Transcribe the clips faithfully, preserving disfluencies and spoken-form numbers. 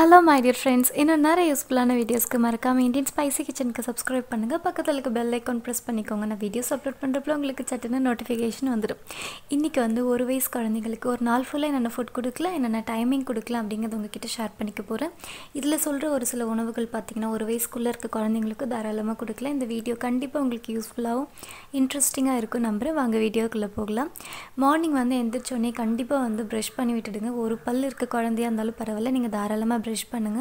Hello my dear friends, in another useful videos ku marakama Indian Spicy Kitchen ku subscribe pannunga pakkathula iruka bell icon press pannikonga na videos upload pandrapla ungalku chattana notification vandirum inniki vandu one vayas kulandigalukku or naal full enna food kudukla enna timing kudukla abingadhu ungakitta share panikka poren idhila solra oru sila unavugal pathina one vayas kulla iruka kulandigalukku dharalama kudukla indha video kandipa ungalku useful ah interesting ah irukum nambra vaanga video kulla pogalam morning vandu endirchone kandipa vandu brush panni vitidunga oru pall iruka kulandiya andhalu paravalla neenga dharalama brush பண்ணுங்க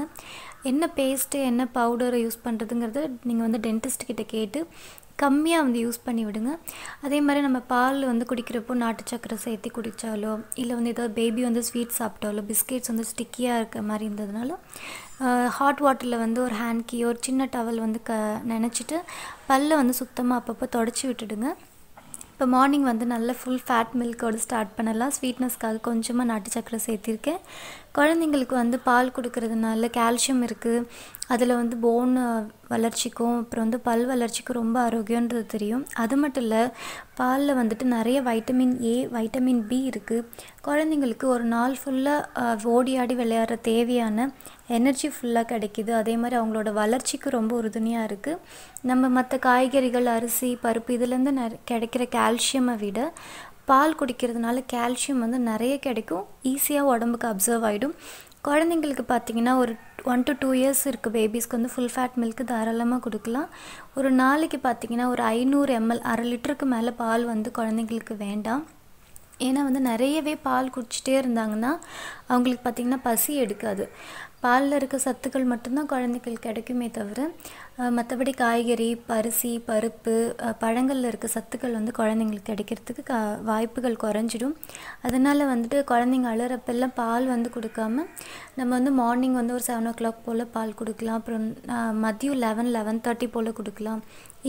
என்ன paste என்ன powder use பண்றதுங்கறது நீங்க வந்து dentist கிட்ட கேட்டு கம்மியா வந்து use பண்ணி விடுங்க அதே மாதிரி நம்ம பால் வந்து குடிக்கிறப்போ நாட்டு சக்கரை சேர்த்து குடிச்சாலோ இல்ல வந்து ஏதாவது பேபி வந்து ஸ்வீட் சாப்பிட்டாலோ பிஸ்கட்ஸ் வந்து ஸ்டிக்கியா இருக்க மாதிரி இருந்ததனால ஹாட் வாட்டர்ல வந்து ஒரு ஹேண்ட் கீ ஒரு சின்ன டவல் வந்து நனைச்சிட்டு பல்ல வந்து சுத்தமா அப்பப்ப தொடச்சி விட்டுடுங்க இப்ப மார்னிங் வந்து நல்ல ফুল ஃபேட் milk ஓட ஸ்டார்ட் பண்ணலாம் ஸ்வீட்னஸ்க்காக கொஞ்சமா நாட்டு சக்கரை சேர்த்திருக்கேன் குழந்தைகளுக்கு வந்து பால் குடுக்கிறதுனால கால்சியம் இருக்கு அதுல வந்து bone வளர்ச்சிக்கும் அப்புறம் வந்து பல் வளர்ச்சிக்கு ரொம்ப ஆரோக்கியம்ன்றது தெரியும் அதுமட்டுமல்ல பால்ல வந்துட்டு நிறைய வைட்டமின் ஏ வைட்டமின் பி இருக்கு குழந்தைகளுக்கு ஒரு நாள் ஃபுல்லா ஓடியாடி விளையாற தேவையான எனர்ஜி ஃபுல்லா கிடைக்குது அதே மாதிரி அவங்களோட வளர்ச்சிக்கு ரொம்ப உறுதுணையா இருக்கு நம்ம மத்த காய்கறிகள் அரிசி பருப்பு இதல இருந்து கிடைக்கிற கால்சியமை விட பால் குடிக்கிறதுனால கால்சியம் வந்து நிறைய கிடைக்கும் ஈஸியா உடம்புக்கு அப்சர்வ் ஆயிடும் குழந்தைகளுக்கு பாத்தீங்கன்னா ஒரு one to two years இருக்கு பேபிஸ்க்கு வந்து full fat milk தாராளமா கொடுக்கலாம் ஒரு நாளைக்கு பாத்தீங்கன்னா ஒரு five hundred milliliters one half லிட்டருக்கு மேல பால் வந்து குழந்தைகளுக்கு வேண்டாம் ஏனா வந்து நிறையவே பால் குடிச்சிட்டே இருந்தாங்கன்னா அவங்களுக்கு பாத்தீங்கன்னா பசி எடுக்காது பால்ல இருக்க சத்துக்கள் மட்டும் தான் குழந்தைகளுக்கு கிடைக்குமே தவிர மத்தபடி காய்கறி, பருசி, பருப்பு, பழங்கள்ல இருக்க சத்துக்கள் வந்து குழந்தைகளுக்கு கிடைக்கிறதுக்கு வாய்ப்புகள் குறஞ்சிடும் அதனால வந்து குழந்தைங்க அலறப்பெல்லாம் பால் வந்து கொடுக்காம நம்ம வந்து மார்னிங் வந்து ஒரு seven o'clock போல பால் கொடுக்கலாம் அப்புறம் மதியம் eleven eleven thirty போல கொடுக்கலாம்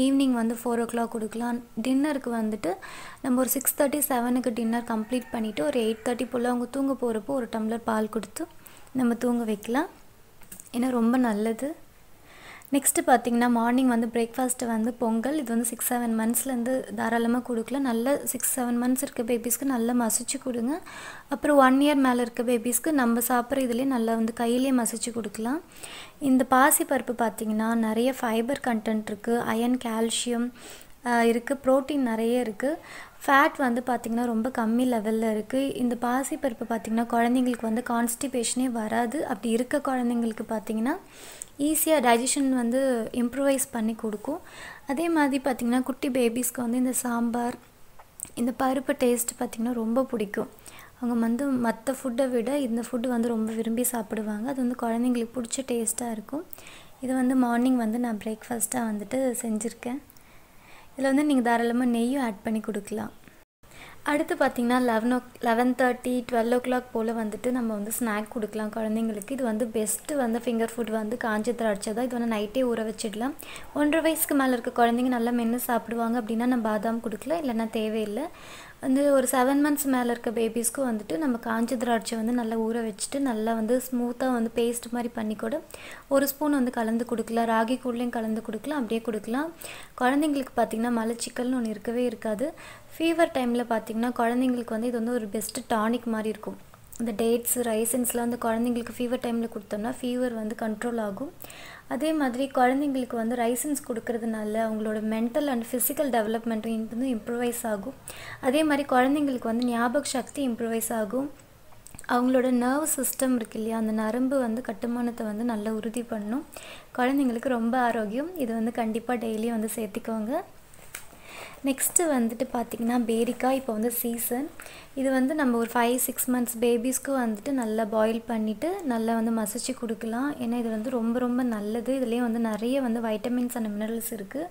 ஈவினிங் வந்து four o'clock கொடுக்கலாம் டின்னருக்கு வந்துட்டு நம்ம ஒரு six thirty seven க்கு டின்னர் கம்ப்ளீட் பண்ணிட்டு ஒரு eight thirty போல அவங்க தூங்க போறப்போ ஒரு டம்ளர் பால் கொடுத்து நம்ம தூங்க வைக்கலாம் இது ரொம்ப நல்லது நெக்ஸ்ட் பாத்தீங்கன்னா மார்னிங் வந்து பிரேக்பாஸ்ட் வந்து பொங்கல் இது வந்து six seven मंथ्स ல இருந்து தாராளமா கொடுக்கலாம் நல்ல six seven मंथ्स இருக்க பேபிஸ்க்கு நல்ல மசிச்சு கொடுங்க அப்புறம் one year மேல இருக்க பேபிஸ்க்கு நம்ம சாப்பிற இதுல நல்ல வந்து கையிலே மசிச்சு கொடுக்கலாம் இந்த பாசி பருப்பு பாத்தீங்கன்னா நிறைய ஃபைபர் கண்டென்ட் இருக்கு அயன் கால்சியம் இருக்கு புரோட்டீன் நிறைய இருக்கு ஃபேட் வந்து பாத்தீங்கன்னா ரொம்ப கம்மி லெவல்ல இருக்கு இந்த பாசி பருப்பு பாத்தீங்கன்னா குழந்தைகளுக்கு வந்து கான்ஸ்டிபேஷனே வராது அப்படி இருக்க குழந்தைகளுக்கு பாத்தீங்கன்னா ஈஸியா டைஜஷன் வந்து இம்ப்ரூவைஸ் பண்ணி கொடுக்கும் அதே மாதிரி பாத்தீங்கன்னா குட்டி பேபிஸ்க்கு வந்து இந்த சாம்பார் இந்த பருப்பு டேஸ்ட் பாத்தீங்கன்னா ரொம்ப பிடிக்கும் அவங்க வந்து மத்த ஃபுட்டை விட இந்த ஃபுட் வந்து ரொம்ப விரும்பி சாப்பிடுவாங்க அது வந்து குழந்தைகளுக்கு பிடிச்ச டேஸ்டா இருக்கும் இது வந்து மார்னிங் வந்து நான் பிரேக்பாஸ்டா வந்துட்டு செஞ்சிருக்கேன் இதல வந்து நீங்க தாராளமா நெய் ஆட் பண்ணி கொடுக்கலாம் அடுத்து பாத்தீங்கன்னா eleven eleven thirty twelve o'clock போல வந்துட்டு நம்ம வந்து ஸ்நாக் கொடுக்கலாம் குழந்தைகளுக்கு இது வந்து பெஸ்ட் வந்து finger food வந்து காஞ்ச திராட்சைதான் இது வந்து நைட்டே ஊற வச்சிடலாம் one and a half வயசுக்கு மேல இருக்க குழந்தைங்க நல்லா மென்னு சாப்பிடுவாங்க அப்படினா நம்ம பாதாம் கொடுக்கலாம் இல்லனா தேவே இல்ல வந்து ஒரு seven months மேல இருக்க பேபிஸ்க்கு வந்துட்டு நம்ம காஞ்ச திராட்சை வந்து நல்லா ஊற வச்சிட்டு நல்லா வந்து ஸ்மூத்தா வந்து பேஸ்ட் மாதிரி பண்ணி கூட ஒரு ஸ்பூன் வந்து கலந்து கொடுக்கலாம் ராகி கூழ்லயும் கலந்து கொடுக்கலாம் அப்படியே கொடுக்கலாம் குழந்தைகளுக்கு பாத்தீங்கன்னா மலச்சிக்கல்னு ஒன்னு இருக்கவே இருக்காது fever time la pathina kolandingalukku vandu idu oru best tonic mari irukum the dates raisins la vandu kolandingalukku fever time la kudutona fever vandu control agum adhe madri kolandingalukku vandu raisins kudukiradunalla avangaloda mental and physical development indu improvise agum adhe mari kolandingalukku vandu nyabak shakti improvise agum அவங்களோட nerve system இருக்குல்ல அந்த நரம்பு வந்து கட்டுமானத்தை வந்து நல்ல உறுதி பண்ணனும் kolandingalukku romba aarogyam idu vandu kandipa daily vandu sethikoonga Next வந்துட்டு பாத்தீங்கன்னா பேரிக்காய் இப்போ வந்து சீசன் இது வந்து நம்ம ஒரு five six months பேபிஸ்க்கு வந்துட்டு நல்லா boil பண்ணிட்டு நல்லா வந்து மசிச்சு கொடுக்கலாம் ஏனா இது வந்து ரொம்ப ரொம்ப நல்லது இதுலயே வந்து நிறைய வந்து vitamins and minerals இருக்கு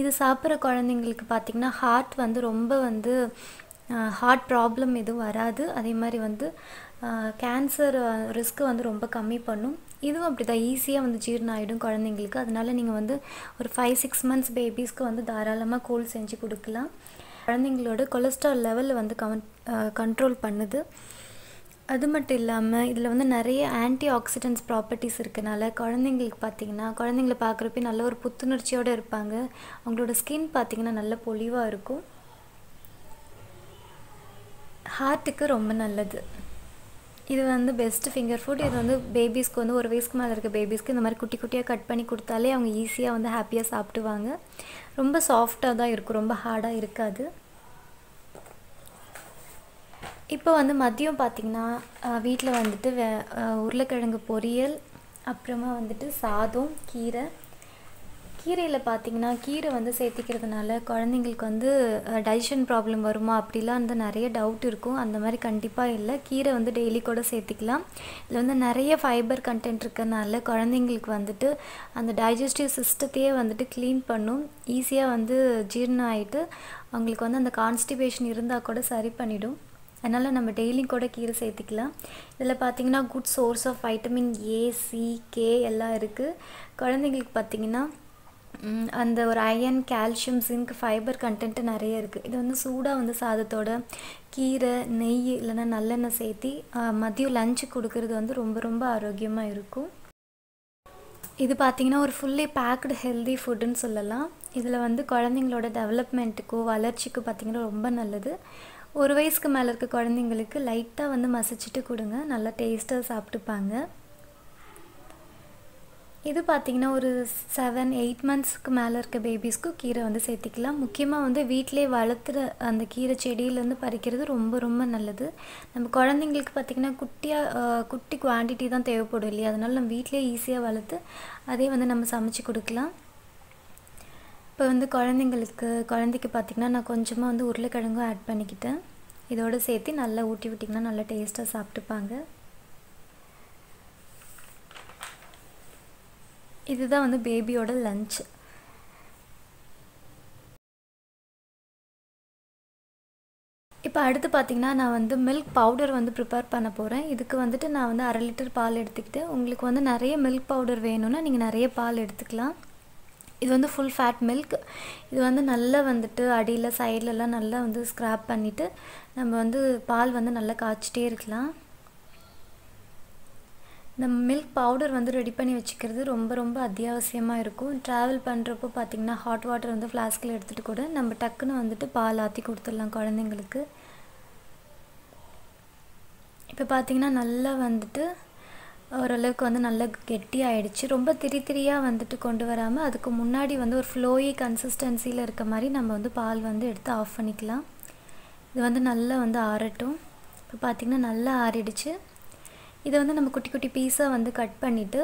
இது சாப்பிற குழந்தைகளுக்கு பாத்தீங்கன்னா heart வந்து ரொம்ப வந்து heart problem எது வராது அதே மாதிரி வந்து cancer risk வந்து ரொம்ப கம்மி பண்ணும் இதுவும் அப்படிதான் ஈஸியா வந்து ஜீரணம் ஆயிடும் குழந்தைகளுக்கு அதனால நீங்க வந்து ஒரு five six months பேபிஸ்க்கு வந்து தாராளமா கூல் செஞ்சு கொடுக்கலாம் குழந்தைகளோட cholesterol level வந்து கண்ட்ரோல் பண்ணுது அது மட்டும் இல்லாம இதுல வந்து நிறைய ஆன்டி ஆக்ஸிடென்ட்ஸ் ப்ராப்பர்ட்டிஸ் இருக்கனால குழந்தைகளுக்கு பாத்தீங்கன்னா குழந்தைகளை பார்க்கறப்ப நல்ல ஒரு புத்துணர்ச்சியோட இருப்பாங்க அவங்களோட ஸ்கின் பாத்தீங்கன்னா நல்ல பொலிவா இருக்கும் ஹார்ட்டுக்கு ரொம்ப நல்லது This is the best finger food. This is the babies who are babies who are cut they are easy and happy. It is soft and hard. Now, we will see the wheat. We will see the digestion problem. We will see the daily code. There is fiber content. The digestive system is clean and easy. The constipation is easy. அதனால நம்ம daily கூட கீரை சேர்த்துக்கலாம். இதெல்லாம் பாத்தீங்கன்னா good source of vitamin A, C, K எல்லாம் இருக்கு. குழந்தைகளுக்கு பாத்தீங்கன்னா அந்த ஒரு iron, calcium, zinc, fiber content நிறைய இருக்கு. இது வந்து சூடா வந்து சாதத்தோட கீரை, நெய் இல்லனா நல்லெண்ணெய் சேர்த்து மதியம் லஞ்ச் குடுக்குறது வந்து ரொம்ப ரொம்ப ஆரோக்கியமா இருக்கும். இது பாத்தீங்கன்னா ஒரு fully packed healthy food ன்னு சொல்லலாம். இதுல வந்து குழந்தைகளோட டெவலப்மென்ட்க்கு, வளர்ச்சிக்கு பாத்தீங்கன்னா ரொம்ப நல்லது. ஒரு வயசுக்கு மேல இருக்க குழந்தைகளுக்கு லைட்டா வந்து மசிச்சிட்டு கொடுங்க நல்ல டேஸ்டா சாப்பிடுவாங்க இது பாத்தீங்கன்னா ஒரு seven eight मंथ्सக்கு மேல இருக்க பேபிஸ்க்கு கீரை வந்து சேர்த்துக்கலாம் முக்கியமா வந்து வீட்லயே வளர்த்த அந்த கீரை செடியில இருந்து பறிக்கிறது ரொம்ப ரொம்ப நல்லது நம்ம குழந்தைகளுக்கு பாத்தீங்கன்னா குட்டியா குட்டி குவாண்டிட்டி தான் தேவைப்படும் இல்லையா அதனால நம்ம வீட்லயே ஈஸியா வளர்த்து அதே வந்து நம்ம சமைச்சு கொடுக்கலாம் இப்போ வந்து குழந்தைகளுக்கு குழந்தைக்கு பாத்தீங்கன்னா நான் கொஞ்சமா வந்து உருளைக்கிழங்கு ஆட் பண்ணிக்கிட்டேன் இதோட சேர்த்து நல்லா ஊட்டி விட்டிங்கனா நல்ல டேஸ்டா சாப்பிடுவாங்க இதுதான் வந்து பேபியோட லஞ்ச் இப்போ அடுத்து பாத்தீங்கன்னா நான் வந்து milk powder வந்து prepare பண்ண போறேன் இதுக்கு வந்துட்டு நான் வந்து அரை லிட்டர் பால் எடுத்துக்கிட்டேன் உங்களுக்கு வந்து நிறைய milk powder வேணும்னா நீங்க நிறைய பால் எடுத்துக்கலாம் This is full fat milk. This is நல்ல வந்துட்டு அடியில சைடுல எல்லாம் நல்லா வந்து ஸ்கிராப் பண்ணிட்டு நம்ம வந்து பால் வந்து நல்லா காச்சிட்டே இருக்கலாம். நம்ம milk powder வந்து ரெடி பண்ணி வச்சிக்கிறது ரொம்ப ரொம்ப அத்தியாவசியமா இருக்கும். travel பண்றப்போ பாத்தீங்கன்னா hot water வந்து flaskல எடுத்துட்டு கூட நம்ம டக்குன்னு வந்துட்டு பால் ஆத்தி கொடுத்துறலாம் குழந்தைகளுக்கு. இப்போ பாத்தீங்கன்னா நல்லா வந்துட்டு ஓரளவுக்கு வந்து நல்ல கெட்டி ஆயிடுச்சு ரொம்ப திரிதிரியா வந்துட்டு கொண்டு வராம அதுக்கு முன்னாடி வந்து ஒரு ஃப்ளோயி கன்சிஸ்டன்சில இருக்க மாதிரி நம்ம வந்து பால் வந்து எடுத்து ஆஃப் பண்ணிக்கலாம் இது வந்து நல்லா வந்து ஆறட்டும் இப்போ பாத்தீங்கன்னா நல்லா ஆறிடுச்சு இத வந்து நம்ம குட்டி குட்டி பீஸா வந்து கட் பண்ணிட்டு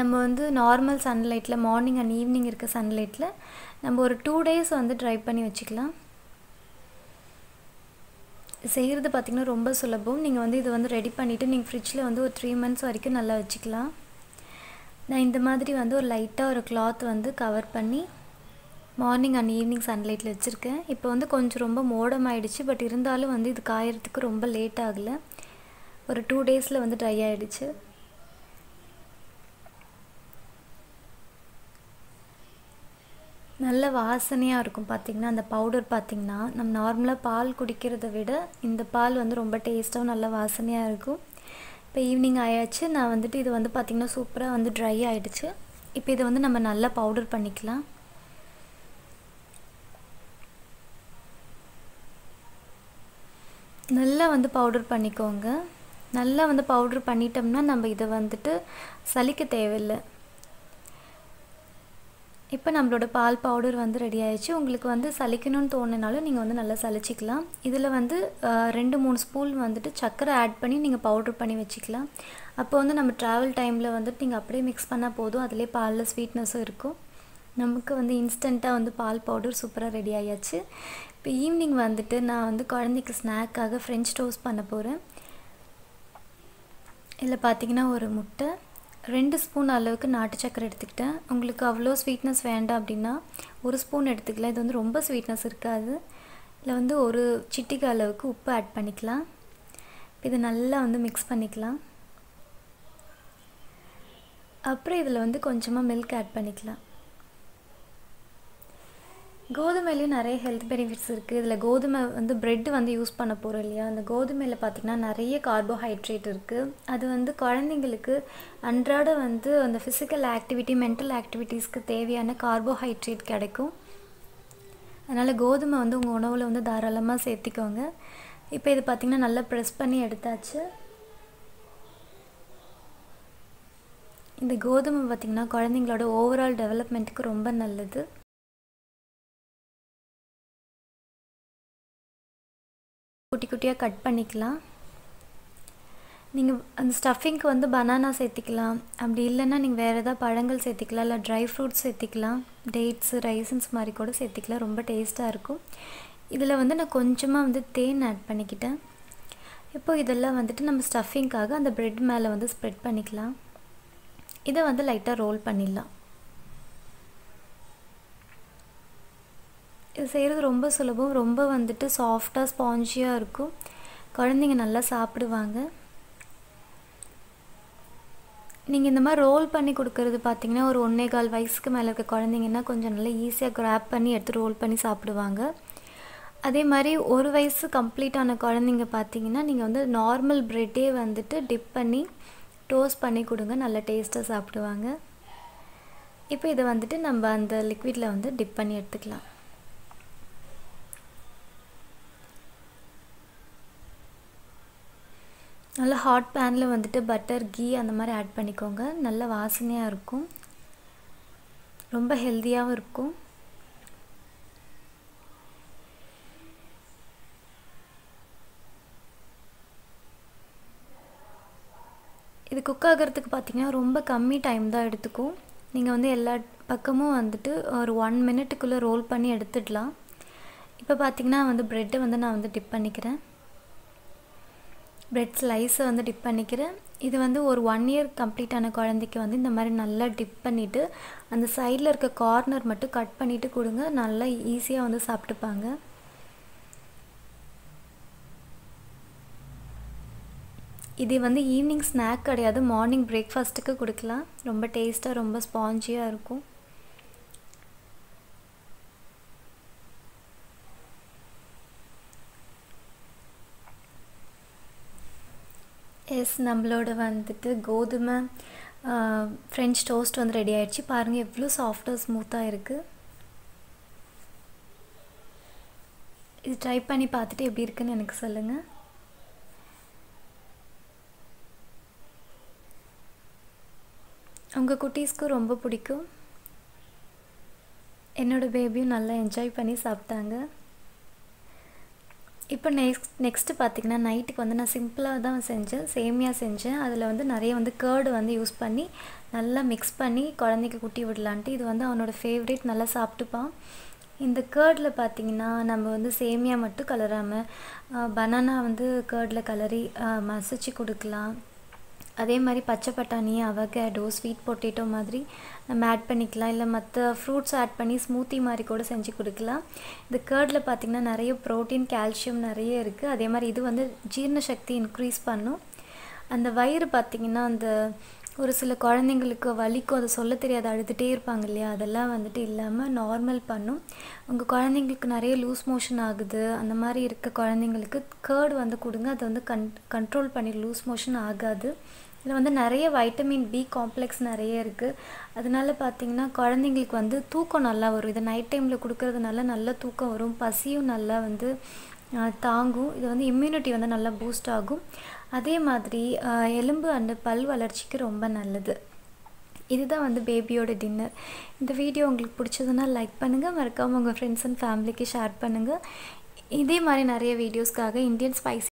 நம்ம வந்து நார்மல் சன்லைட்ல மார்னிங் and ஈவினிங் இருக்க சன்லைட்ல நம்ம ஒரு two டேஸ் வந்து ட்ரை பண்ணி வச்சுக்கலாம் செய்யிறது பாத்தீங்கன்னா ரொம்ப சுலபம் நீங்க வந்து இது வந்து ரெடி பண்ணிட்டு நீங்க ஃப்ரிட்ஜ்ல வந்து ஒரு three मंथ्स வரைக்கும் நல்லா வச்சுக்கலாம் நான் இந்த மாதிரி வந்து ஒரு லைட்டா ஒரு cloth வந்து கவர் பண்ணி மார்னிங் and ஈவினிங் சன்லைட்ல வச்சிருக்கேன் இப்போ வந்து கொஞ்சம் ரொம்ப மோடம் ஆயிடுச்சு பட் இருந்தாலும் வந்து இது காயிறதுக்கு ரொம்ப லேட் ஆகல ஒரு two டேஸ்ல வந்து ட்ரை ஆயிடுச்சு நல்ல வாசனையா இருக்கும் பாத்தீங்கன்னா அந்த பவுடர் பாத்தீங்கன்னா நம்ம நார்மலா பால் குடிக்கிறதை விட இந்த பால் வந்து ரொம்ப டேஸ்டா நல்ல வாசனையா இருக்கும் இப்போ ஈவினிங் ஆயாச்சு நான் வந்துட்டு இது வந்து பாத்தீங்கன்னா சூப்பரா வந்து dry ஆயிடுச்சு இப்போ இத வந்து நம்ம நல்ல பவுடர் பண்ணிக்கலாம் நல்லா வந்து பவுடர் பண்ணிக்கோங்க நல்லா வந்து பவுடர் பண்ணிட்டோம்னா நம்ம இத வந்துட்டு சலிக்க தேவையில்லை இப்போ நம்மளோட பால் பவுடர் வந்து ரெடி ஆயிடுச்சு உங்களுக்கு வந்து சலிக்கணும்னு தோணுனாலும் நீங்க வந்து நல்லா சலிச்சிக்கலாம் இதுல வந்து two three ஸ்பூன் வந்துட்டு சக்கரை ஆட் பண்ணி நீங்க பவுடர் பண்ணி வெச்சிக்கலாம் அப்போ வந்து நம்ம travel டைம்ல வந்து நீங்க அப்படியே mix பண்ணா போதும் அதுலயே பால்ல sweetness இருக்கும் நமக்கு வந்து இன்ஸ்டன்ட்டா வந்து பால் பவுடர் சூப்பரா ரெடி ஆயாச்சு இப்போ ஈவினிங் வந்துட்டு நான் வந்து குழந்தைக்கு ஸ்நாக்காக French toast பண்ண போறேன் இல்ல பாத்தீங்கன்னா ஒரு முட்டை two ஸ்பூன் அளவுக்கு நாட்டு சக்கரை எடுத்துக்கிட்டேன் உங்களுக்கு அவ்ளோ ஸ்வீட்னஸ் வேண்டாம் அப்படினா one ஸ்பூன் எடுத்துக்கலாம் இது வந்து ரொம்ப ஸ்வீட்னஸ் இருக்காது இல்ல வந்து ஒரு சிட்டிகை அளவுக்கு உப்பு ஆட் பண்ணிக்கலாம் இது நல்லா வந்து mix பண்ணிக்கலாம் அப்புறம் இதல வந்து கொஞ்சமா milk ஆட் பண்ணிக்கலாம் கோதுமையில நிறைய ஹெல்த் பெனிஃபிட்ஸ் இருக்கு இதுல கோதுமை வந்து பிரெட் வந்து யூஸ் பண்ண போறோம் இல்லையா அந்த கோதுமையில பாத்தீங்கன்னா நிறைய கார்போஹைட்ரேட் இருக்கு அது வந்து குழந்தைகளுக்கு அன்றாட வந்து அந்த physical activity mental activitiesக்கு தேவையான கார்போஹைட்ரேட் கிடைக்கும் அதனால கோதுமை வந்து உங்க உணவுல வந்து தாராளமா சேர்த்துக்கோங்க இப்போ இது பாத்தீங்கன்னா நல்லா பிரஸ் பண்ணி எடுத்தாச்சு இந்த கோதுமை பாத்தீங்கன்னா குழந்தைகளோட ஓவர் ஆல் டெவலப்மென்ட்க்கு ரொம்ப நல்லது. குட்டி குட்டியா கட் பண்ணிக்கலாம். நீங்க அந்த ஸ்டஃபிங்க்கு வந்து banana சேர்த்துக்கலாம். அப்படி இல்லனா நீங்க வேற ஏதா பழங்கள் சேர்த்துக்கலாம் இல்ல dry fruits சேர்த்துக்கலாம். டேட்ஸ், raisins மாதிரி கூட சேர்த்துக்கலாம். ரொம்ப டேஸ்டா இருக்கும். இதல வந்து நான் கொஞ்சமா வந்து தேன் ஆட் பண்ணிக்கிட்டேன். இப்போ இதெல்லாம் வந்துட்டு நம்ம ஸ்டஃபிங்காக அந்த பிரெட் மேல வந்து ஸ்ப்ரெட் பண்ணிக்கலாம். இத வந்து லைட்டா ரோல் பண்ணிடலாம். இது செய்றது ரொம்ப சுலபம். ரொம்ப வந்துட்டு சாஃப்ட்டா ஸ்பாஞ்சியா இருக்கும். குழந்தைங்க நல்லா சாப்பிடுவாங்க. நீங்க இந்த மாதிரி ரோல் பண்ணி கொடுக்கிறது பாத்தீங்கன்னா ஒரு one and a half வயசுக்கு மேல இருக்க குழந்தைங்கன்னா கொஞ்சம் நல்லா ஈஸியா கிராப் பண்ணி எடுத்து ரோல் பண்ணி சாப்பிடுவாங்க. அதே மாதிரி ஒரு வயசு கம்ப்ளீட் ஆன குழந்தைங்க பாத்தீங்கன்னா நீங்க வந்து நார்மல் பிரெட்டே வந்துட்டு டிப் பண்ணி டோஸ்ட் பண்ணி கொடுங்க. நல்ல டேஸ்டா சாப்பிடுவாங்க. இப்போ இத வந்துட்டு நம்ம அந்த லிக்விட்ல வந்து டிப் பண்ணி எடுத்துக்கலாம். நல்ல ஹாட் panல வந்துட்டு பட்டர், கீ அந்த மாதிரி ஆட் பண்ணிக்கோங்க. நல்ல வாசனையா இருக்கும். ரொம்ப ஹெல்தியாவும் இருக்கும். இது குக் ஆகிறதுக்கு பாத்தீங்கன்னா ரொம்ப கம்மி டைம் தான் எடுத்துக்கும். நீங்க வந்து எல்லா பக்கமும் வந்துட்டு ஒரு one minute ரோல் பண்ணி எடுத்துடலாம். இப்போ பாத்தீங்கன்னா வந்து பிரெட் வந்து நான் வந்து டிப் பண்ணிக்கிறேன். பிரெட் ஸ்லைஸ் வந்து டிப் பண்ணிக்கிறேன். இது வந்து ஒரு one year கம்ப்ளீட் ஆன குழந்தைக்கு வந்து இந்த மாதிரி நல்லா டிப் பண்ணிட்டு அந்த சைடுல இருக்க கார்னர் மட்டும் கட் பண்ணிட்டு கொடுங்க. நல்லா ஈஸியா வந்து சாப்பிட்டுப்பாங்க. இது வந்து ஈவினிங் ஸ்நாக் கிடையாது, மார்னிங் பிரேக்ஃபாஸ்ட்க்கு கொடுக்கலாம். ரொம்ப டேஸ்டா ரொம்ப ஸ்பாஞ்சியா இருக்கும். எஸ், நம்மளோட வந்துட்டு கோதுமை French toast வந்து ரெடி ஆயிடுச்சு. பாருங்க எவ்வளவு சாஃப்ட்டா ஸ்மூத்தா இருக்கு. இது ட்ரை பண்ணி பார்த்துட்டு எப்படி இருக்குன்னு எனக்கு சொல்லுங்க. உங்க குட்டீஸ்க்கு ரொம்ப பிடிக்கும். என்னோட பேபியும் நல்லா என்ஜாய் பண்ணி சாப்பிட்டாங்க. இப்போ நெக்ஸ்ட் நெக்ஸ்ட் பாத்தீங்கன்னா நைட்டுக்கு வந்து நான் சிம்பிளா தான் செஞ்சேன். சேமியா செஞ்சேன். அதுல வந்து நிறைய வந்து கர்ட் வந்து யூஸ் பண்ணி நல்லா mix பண்ணி குழந்தைக்கு குட்டி விடலாம்ட்டு. இது வந்து அவனோட ஃபேவரட், நல்லா சாப்பிட்டுப்பான். இந்த கர்ட்ல பாத்தீங்கன்னா நம்ம வந்து சேமியா மட்டும் கலராம banana வந்து கர்ட்ல கலரி மசிச்சு கொடுக்கலாம். அதே மாதிரி பச்சை பட்டாணி, அவகேடோ, ஸ்வீட் பொட்டேட்டோ மாதிரி நம்ம ஆட் பண்ணிக்கலாம். இல்ல மத்த fruits ஆட் பண்ணி ஸ்மூத்தி மாதிரி கூட செஞ்சு கொடுக்கலாம். இந்த கர்ட்ல பாத்தீங்கன்னா நிறைய புரோட்டீன், கால்சியம் நிறைய இருக்கு. அதே மாதிரி இது வந்து ஜீரண சக்தி இன்கிரீஸ் பண்ணும். அந்த வயிறு பாத்தீங்கன்னா அந்த ஒரு சில குழந்தைகளுக்கு வலிக்கு அது சொல்ல தெரியாத அழுதுட்டே இருப்பாங்க இல்லையா, அதெல்லாம் வந்துட்டு இல்லாம நார்மல் பண்ணும். உங்க குழந்தைகளுக்கு நிறைய லூஸ் மோஷன் ஆகுது அந்த மாதிரி இருக்க குழந்தைகளுக்கு கர்ட் வந்து கொடுங்க. அது வந்து கண்ட்ரோல் பண்ணி லூஸ் மோஷன் ஆகாது. இதுல வந்து நிறைய வைட்டமின் பி காம்ப்ளெக்ஸ் நிறைய இருக்கு. அதனால பாத்தீங்கன்னா குழந்தைகளுக்கு வந்து தூக்கம் நல்லா வரும். இது நைட் டைம்ல கொடுக்கிறதுனால நல்ல தூக்கம் வரும். பசியும் நல்லா வந்து தாங்கும். இது வந்து இம்யூனிட்டி வந்து நல்லா பூஸ்ட் ஆகும். அதே மாதிரி எலும்பு அந்த பல் வளர்ச்சிக்கு ரொம்ப நல்லது. இதுதான் வந்து பேபியோட டின்னர். இந்த வீடியோ உங்களுக்கு பிடிச்சதுனா லைக் பண்ணுங்க. மறக்காம உங்க ஃப்ரெண்ட்ஸ் அண்ட் ஃபேமிலிக்கு ஷேர் பண்ணுங்க. இதே மாதிரி நிறைய வீடியோஸ்காக இந்தியன் ஸ்பைசி